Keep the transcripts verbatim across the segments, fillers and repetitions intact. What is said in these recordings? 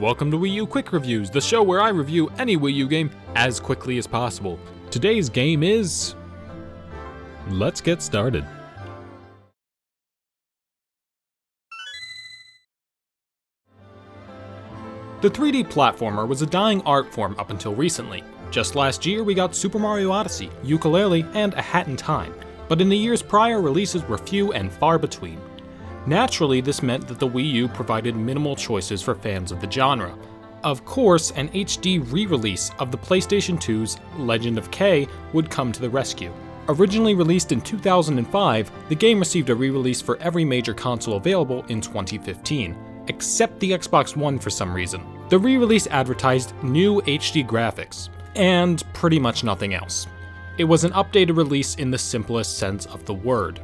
Welcome to Wii U Quick Reviews, the show where I review any Wii U game as quickly as possible. Today's game is... Let's get started. The three D platformer was a dying art form up until recently. Just last year we got Super Mario Odyssey, Yooka-Laylee, and A Hat in Time, but in the years prior releases were few and far between. Naturally, this meant that the Wii U provided minimal choices for fans of the genre. Of course, an H D re-release of the PlayStation two's Legend of Kay would come to the rescue. Originally released in two thousand five, the game received a re-release for every major console available in twenty fifteen. Except the Xbox One for some reason. The re-release advertised new H D graphics, and pretty much nothing else. It was an updated release in the simplest sense of the word.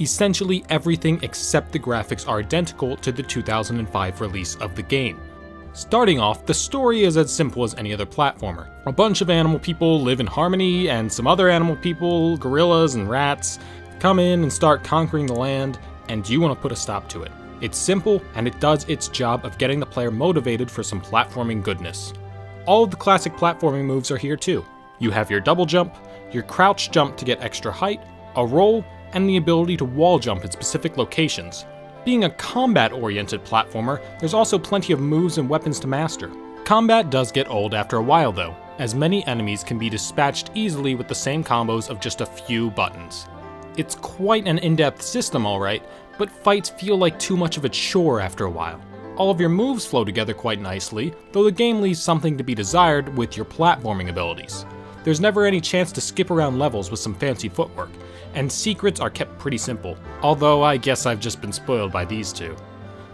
Essentially everything except the graphics are identical to the two thousand five release of the game. Starting off, the story is as simple as any other platformer. A bunch of animal people live in harmony, and some other animal people, gorillas and rats, come in and start conquering the land, and you want to put a stop to it. It's simple, and it does its job of getting the player motivated for some platforming goodness. All of the classic platforming moves are here too. You have your double jump, your crouch jump to get extra height, a roll, and the ability to wall jump in specific locations. Being a combat-oriented platformer, there's also plenty of moves and weapons to master. Combat does get old after a while though, as many enemies can be dispatched easily with the same combos of just a few buttons. It's quite an in-depth system alright, but fights feel like too much of a chore after a while. All of your moves flow together quite nicely, though the game leaves something to be desired with your platforming abilities. There's never any chance to skip around levels with some fancy footwork, and secrets are kept pretty simple, although I guess I've just been spoiled by these two.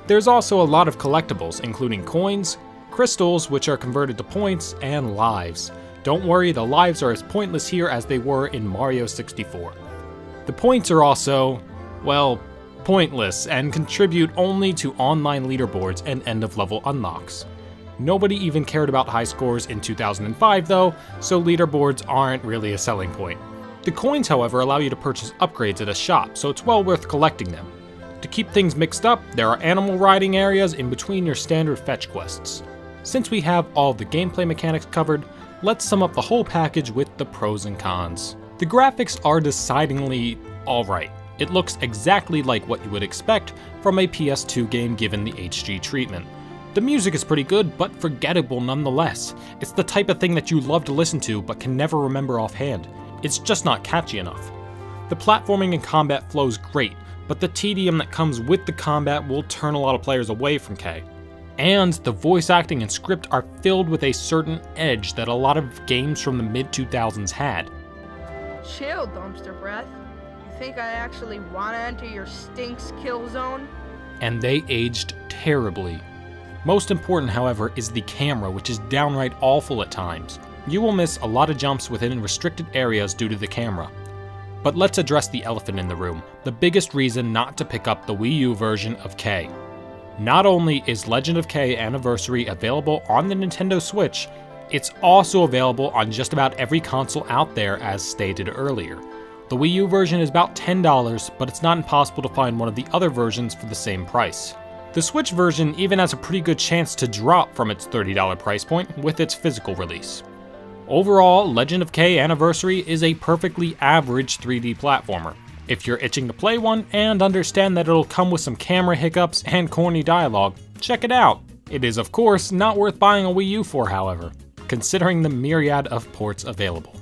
There's also a lot of collectibles, including coins, crystals which are converted to points, and lives. Don't worry, the lives are as pointless here as they were in Mario sixty-four. The points are also, well, pointless and contribute only to online leaderboards and end-of-level unlocks. Nobody even cared about high scores in two thousand five though, so leaderboards aren't really a selling point. The coins, however, allow you to purchase upgrades at a shop, so it's well worth collecting them. To keep things mixed up, there are animal riding areas in between your standard fetch quests. Since we have all the gameplay mechanics covered, let's sum up the whole package with the pros and cons. The graphics are decidedly alright. It looks exactly like what you would expect from a P S two game given the H D treatment. The music is pretty good, but forgettable nonetheless. It's the type of thing that you love to listen to, but can never remember offhand. It's just not catchy enough. The platforming and combat flows great, but the tedium that comes with the combat will turn a lot of players away from K. And the voice acting and script are filled with a certain edge that a lot of games from the mid two thousands had. Chill, dumpster breath. Think I actually want to enter your stinks kill zone? And they aged terribly. Most important, however, is the camera, which is downright awful at times. You will miss a lot of jumps within restricted areas due to the camera. But let's address the elephant in the room, the biggest reason not to pick up the Wii U version of K. Not only is Legend of Kay Anniversary available on the Nintendo Switch, it's also available on just about every console out there as stated earlier. The Wii U version is about ten dollars, but it's not impossible to find one of the other versions for the same price. The Switch version even has a pretty good chance to drop from its thirty dollar price point with its physical release. Overall, Legend of Kay Anniversary is a perfectly average three D platformer, if you're itching to play one and understand that it'll come with some camera hiccups and corny dialogue, check it out. It is of course not worth buying a Wii U for however, considering the myriad of ports available.